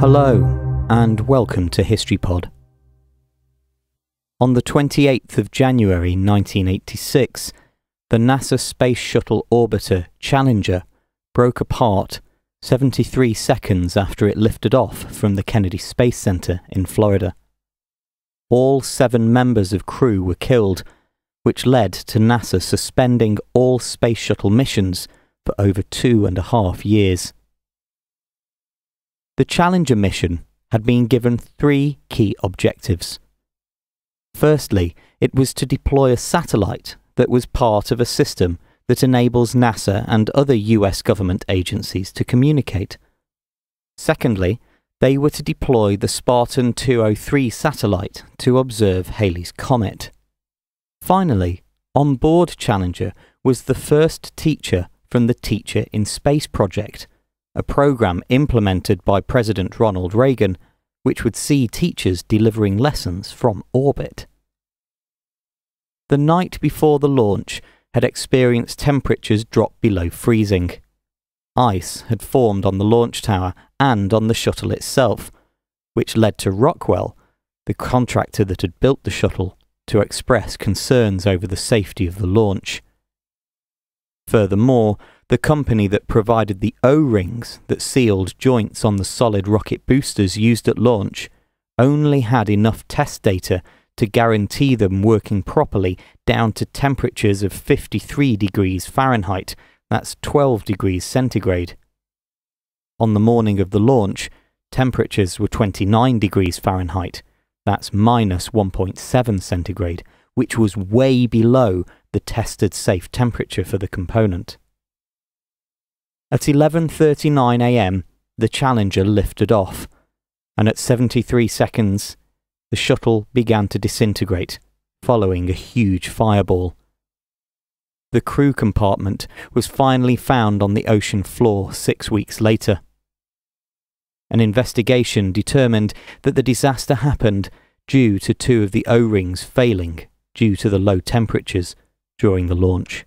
Hello, and welcome to HistoryPod. On the 28th of January 1986, the NASA Space Shuttle Orbiter Challenger broke apart 73 seconds after it lifted off from the Kennedy Space Center in Florida. All 7 members of crew were killed, which led to NASA suspending all Space Shuttle missions for over 2.5 years. The Challenger mission had been given 3 key objectives. Firstly, it was to deploy a satellite that was part of a system that enables NASA and other US government agencies to communicate. Secondly, they were to deploy the SPARTAN-203 satellite to observe Halley's Comet. Finally, on board Challenger was the first teacher from the Teacher in Space Project, a program implemented by President Ronald Reagan, which would see teachers delivering lessons from orbit. The night before the launch had experienced temperatures drop below freezing. Ice had formed on the launch tower and on the shuttle itself, which led to Rockwell, the contractor that had built the shuttle, to express concerns over the safety of the launch. Furthermore, the company that provided the O-rings that sealed joints on the solid rocket boosters used at launch only had enough test data to guarantee them working properly down to temperatures of 53 degrees Fahrenheit, that's 12 degrees centigrade. On the morning of the launch, temperatures were 29 degrees Fahrenheit, that's minus 1.7 centigrade, which was way below the tested safe temperature for the component. At 11:39 a.m, the Challenger lifted off, and at 73 seconds, the shuttle began to disintegrate, following a huge fireball. The crew compartment was finally found on the ocean floor 6 weeks later. An investigation determined that the disaster happened due to 2 of the O-rings failing due to the low temperatures during the launch.